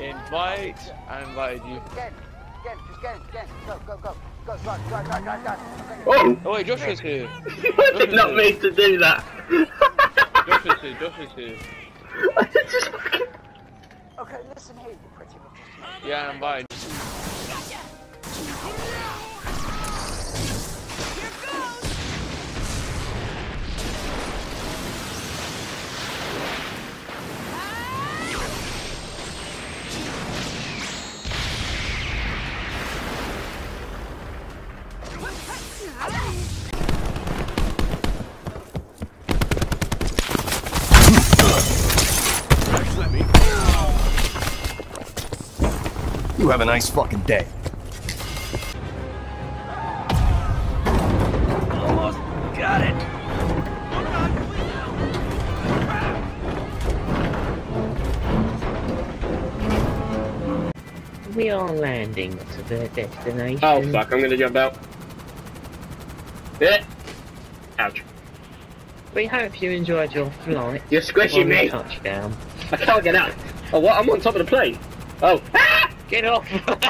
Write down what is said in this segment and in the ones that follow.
Invite, I invite you. Just get him. Go, run. Oh wait, Joshua's here. I did not mean to do that. Joshua's here. I just fucking... Okay, listen here, you pretty much. Yeah, I'm buying. You have a nice fucking day. Almost got it. We are landing to the destination. Oh fuck, I'm gonna jump out. Yeah. Ouch. We hope you enjoyed your flight. You're squishing me! Touchdown. I can't get out. Oh what? I'm on top of the plane. Oh. Ah! Get off! What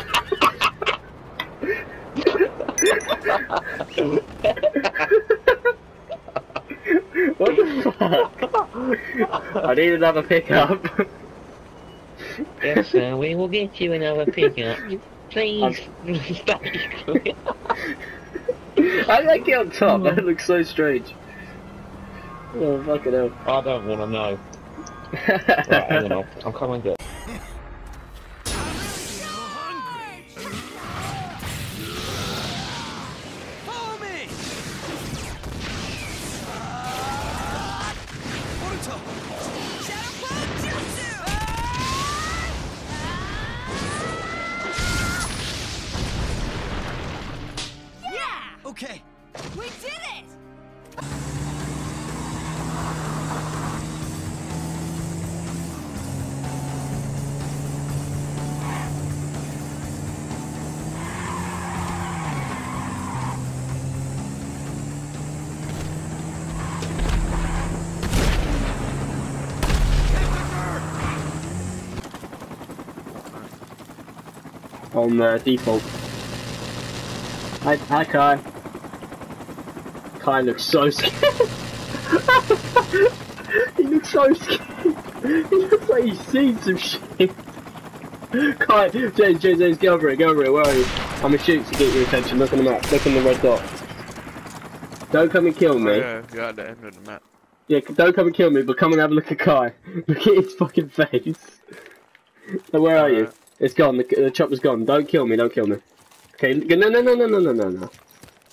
the fuck? I need another pickup. Yes sir, we will get you another pickup. Please, stop. I like it on top, that looks so strange. Oh, fucking hell. I don't want to know. Right, hang on, I'm coming down. Okay. We did it! On the default. Hi Kai. Kai looks so scared. He looks so scared. He looks like he's seen some shit. Kai, James, get over it, where are you? I'm gonna shoot to get your attention, look on the map, look on the red dot. Don't come and kill me. Yeah, go at the end of the map. Yeah, don't come and kill me, but come and have a look at Kai. Look at his fucking face. So where are you? It's gone, the chopper's gone, don't kill me. Okay, no.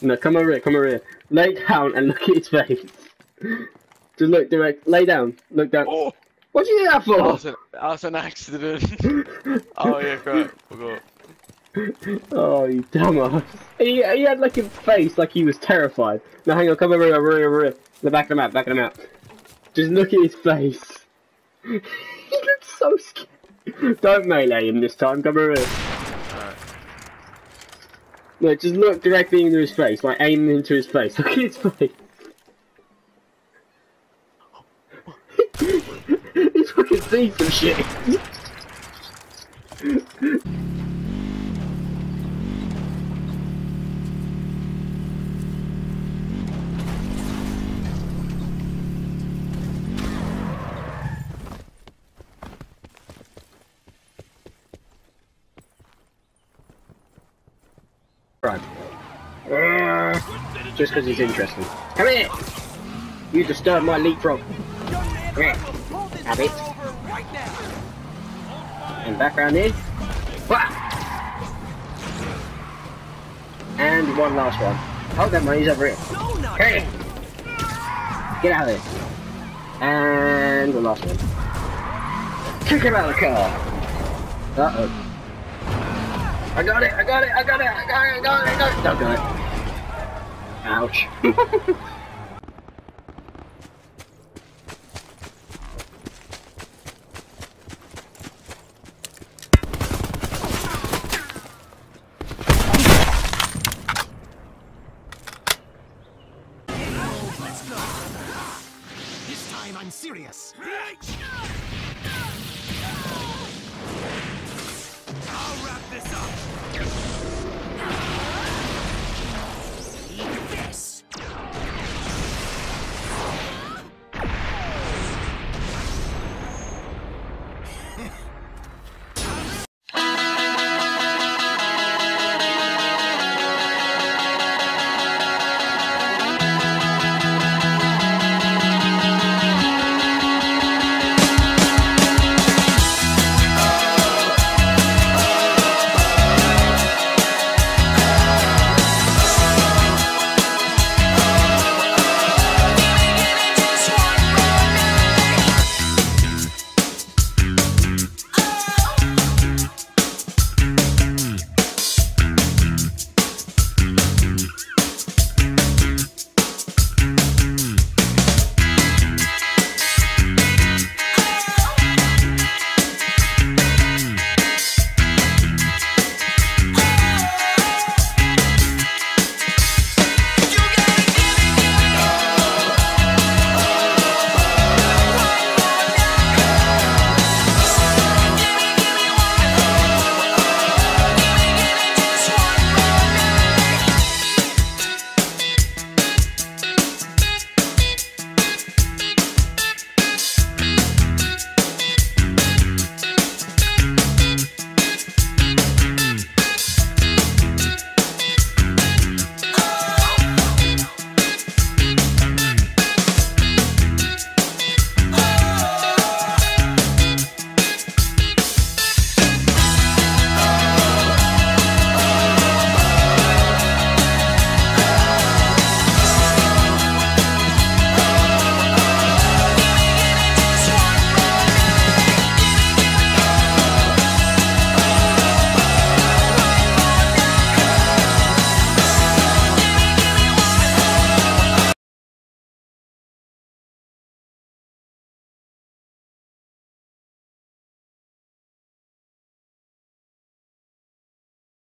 No, come over here. Lay down and look at his face. Just look direct. Lay down. Look down. Oh. What do you do that for? That was an accident. Oh yeah, crap. Forgot. Oh, you dumbass. He had like a face like he was terrified. Now hang on, come over here. The back of the map. Just look at his face. He looks so scared. Don't melee him this time. Come over here. No, just look directly into his face, like aim into his face. Look at his face. He's fucking seen some shit. Just because he's interesting. Come here! You disturb my leapfrog. Come here. Have it. And background in. And one last one. Hold that money, he's over here. Hey! Get out of here. And the last one. Kick him out of the car! Uh-oh. I got it! Don't do it. Ouch. Let's go. This time I'm serious. this up.